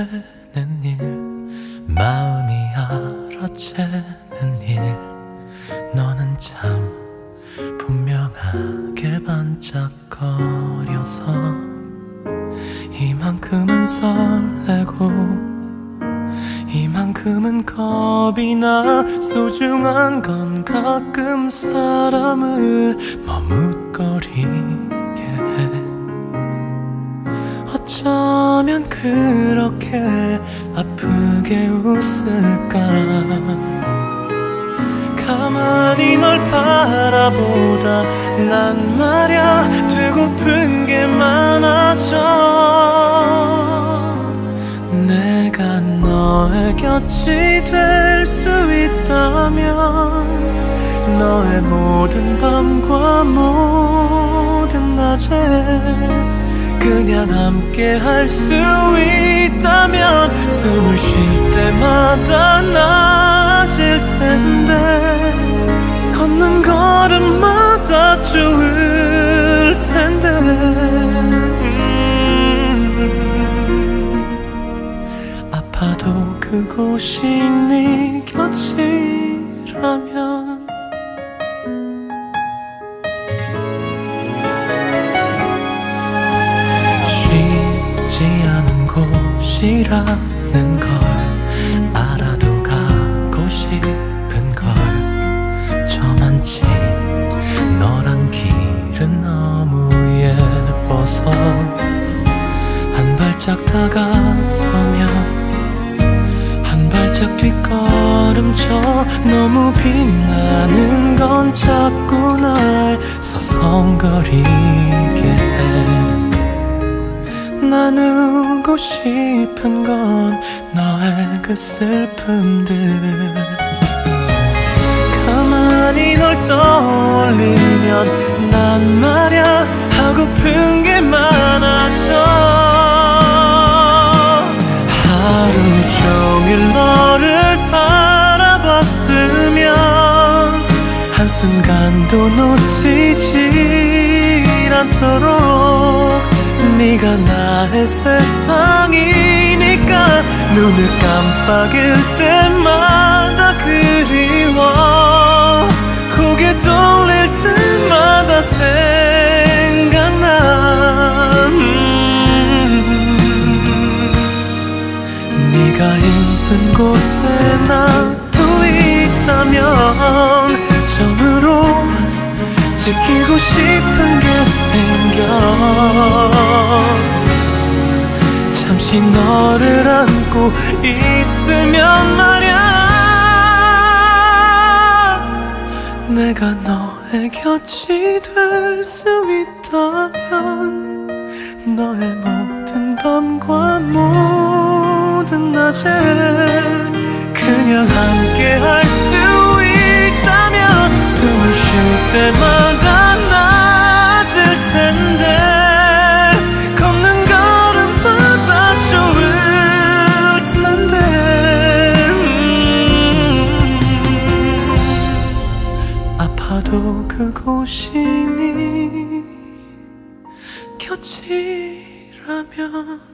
얼어채는 일, 마음이 얼어채는 일, 너는 참 분명하게 반짝거려서 이만큼은 설레고 이만큼은 겁이 나. 소중한 건 가끔 사람을 머뭇거리게 해. 어쩌면 그렇게 아프게 웃을까. 가만히 널 바라보다 난 말야 되고픈 게 많아져. 내가 너의 곁이 될 수 있다면 너의 모든 밤과 모든 낮에 그냥 함께 할 수 있다면 숨을 쉴 때마다 나아질 텐데 걷는 걸음마다 좋을 텐데. 아파도 그곳이 네 곁이라면 이라는 걸 알아도 가고 싶은 걸 저만치 너란 길은 너무 예뻐서 한 발짝 다가서면 한 발짝 뒷걸음쳐. 너무 빛나는 건 자꾸 날 서성거리게 해. 나누고 싶은 건 너의 그 슬픔들. 가만히 널 떠올리면 난 말야 하고픈 게 많아져. 하루 종일 너를 바라봤으면 한순간도 놓치질 않도록 네가 나의 세상이니까 눈을 깜빡일 때마다 그리워. 고개 돌릴 때마다 생각나. 네가 있는 곳에 나도 있다면 처음으로 지키고 싶은 게 생겨. 잠시 너를 안고 있으면 말야 내가 너의 곁이 될 수 있다면 너의 모든 밤과 모든 낮에 그냥 함께 할 수 있다면 숨을 쉴 때마다 나아질 텐데 또 그곳이 네 곁이라면.